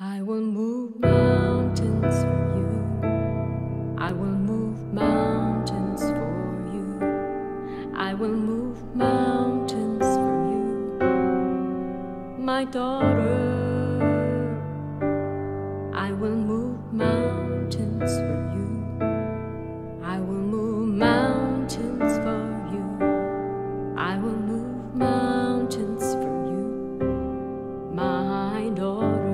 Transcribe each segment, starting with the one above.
I will move mountains for you. I will move mountains for you. I will move mountains for you, my daughter. I will move mountains for you. I will move mountains for you. I will move mountains for you, my daughter.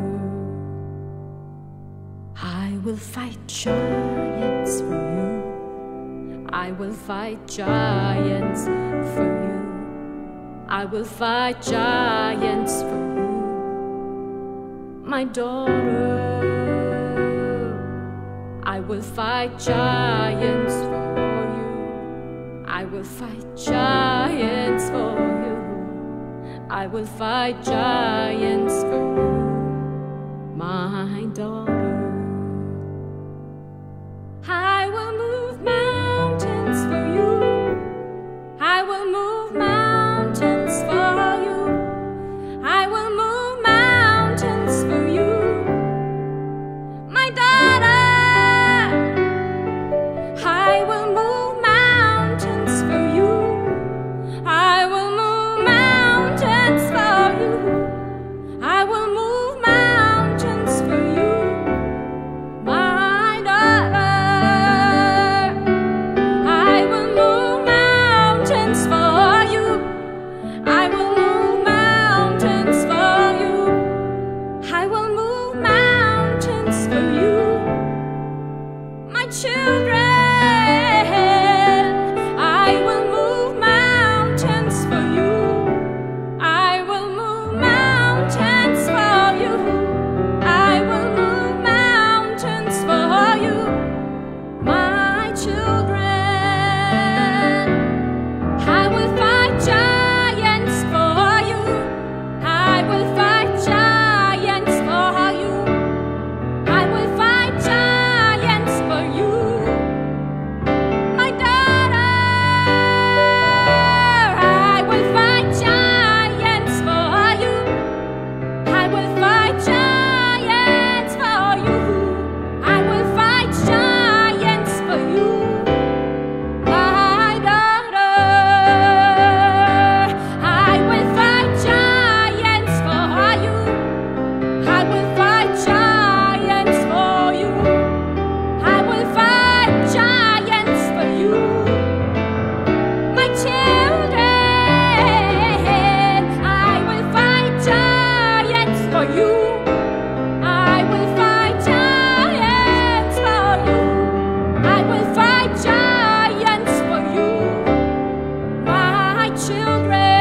I will fight giants for you. I will fight giants for you. I will fight giants for you, my daughter. I will fight giants for you. I will fight giants for you. I will fight giants for you, my daughter. I will move mountains for you. I will move mountains for you. I will move mountains for you, my daughter. I will move mountains for you. I will move mountains for you. I will move mountains for you, my daughter. Children, I will move mountains for you. I will move mountains for you. I will move mountains for you, my children. I will fight giants for you. I will fight giants for you. I will fight giants. Children.